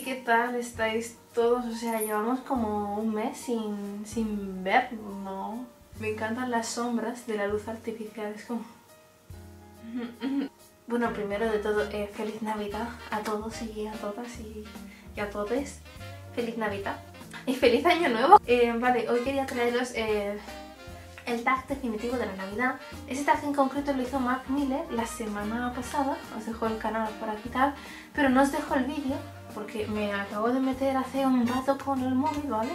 Hey, ¿qué tal estáis todos? O sea, llevamos como un mes sin ver, ¿no? Me encantan las sombras de la luz artificial, es como... Bueno, primero de todo, feliz Navidad a todos y a todas y a todes. Feliz Navidad y feliz Año Nuevo. Vale, hoy quería traeros el tag definitivo de la Navidad. Ese tag en concreto lo hizo Mark Miller la semana pasada. Os dejó el canal por aquí tal, pero no os dejo el vídeo, porque me acabo de meter hace un rato con el móvil, ¿vale?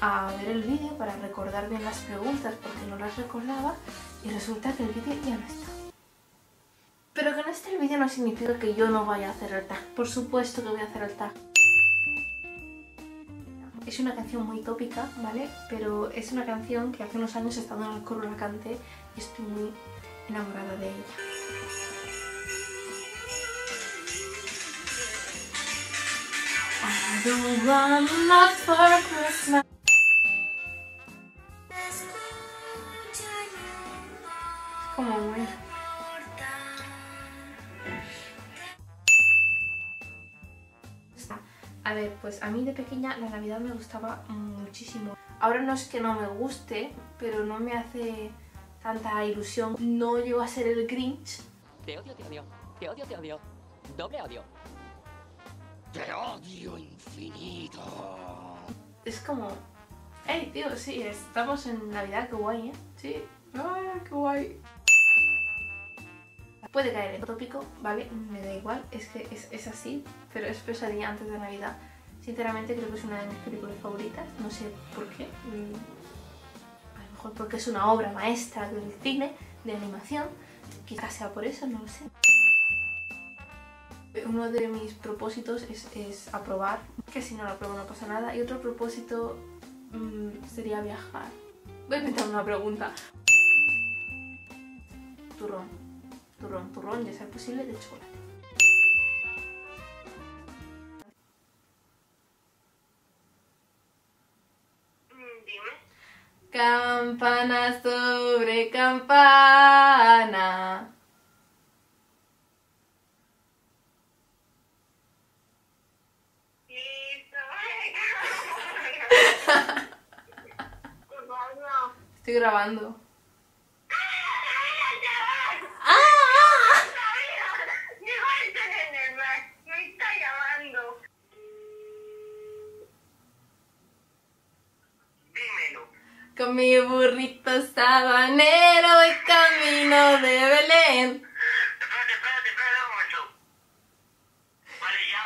A ver el vídeo para recordar bien las preguntas, porque no las recordaba y resulta que el vídeo ya no está. Pero que no esté el vídeo no significa que yo no vaya a hacer el tag. Por supuesto que voy a hacer el tag. Es una canción muy tópica, ¿vale? Pero es una canción que hace unos años estando en el coro la canté y estoy muy enamorada de ella. I don't want love for Christmas. Es como muy... A ver, pues a mí de pequeña la Navidad me gustaba muchísimo. Ahora no es que no me guste, pero no me hace tanta ilusión. No llego a ser el Grinch. Te odio, te odio, te odio, te odio. Doble odio. ¡Te odio infinito! Es como... ¡Ey, tío! Sí, estamos en Navidad, qué guay, ¿eh? Sí. ¡Ay, qué guay! Puede caer en tópico, ¿vale? Me da igual, es que es así, pero es Pesadilla antes de Navidad. Sinceramente creo que es una de mis películas favoritas, no sé por qué. A lo mejor porque es una obra maestra del cine, de animación. Quizás sea por eso, no lo sé. Uno de mis propósitos es aprobar, que si no lo apruebo no pasa nada. Y otro propósito sería viajar. Voy a inventar una pregunta. Turrón, turrón, turrón, ya sea posible, de chocolate. Dime. Campana sobre campana. Estoy grabando. Me está llamando. Dímelo. Con mi burrito sabanero voy camino de Belén. Espérate un momento. Vale, ya.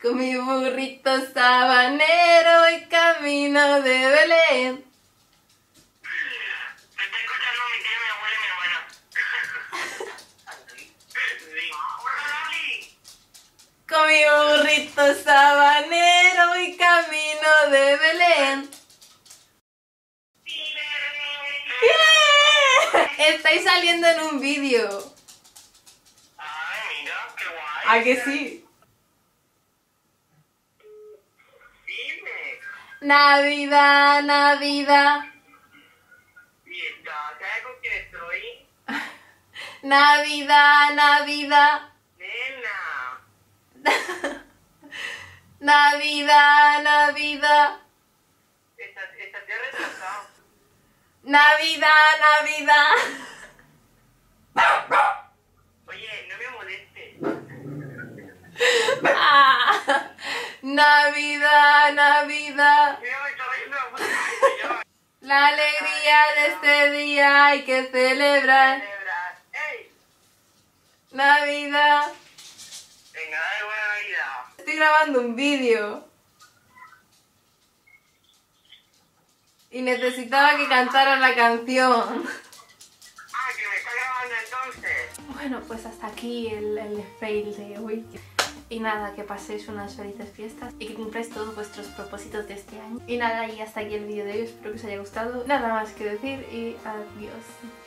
Con mi burrito sabanero voy camino de Belén. Con mi burrito sabanero y camino de Belén. ¡Yeah! Estáis saliendo en un vídeo. Ay, mira, qué guay. ¿A que sí? Dime. Navidad, Navidad. Mierda, ¿sabes con quién estoy? Navidad, Navidad. Navidad, Navidad. Esta tierra está cansada. Navidad, Navidad. Oye, no me molestes. Ah, Navidad, Navidad. La alegría de este día hay que celebrar. Navidad. Venga, dale buena Navidad. Estoy grabando un vídeo. Y necesitaba que cantara la canción. Ah, que me está grabando entonces. Bueno, pues hasta aquí el fail de hoy. Y nada, que paséis unas felices fiestas y que cumpláis todos vuestros propósitos de este año. Y nada, y hasta aquí el vídeo de hoy. Espero que os haya gustado. Nada más que decir y adiós.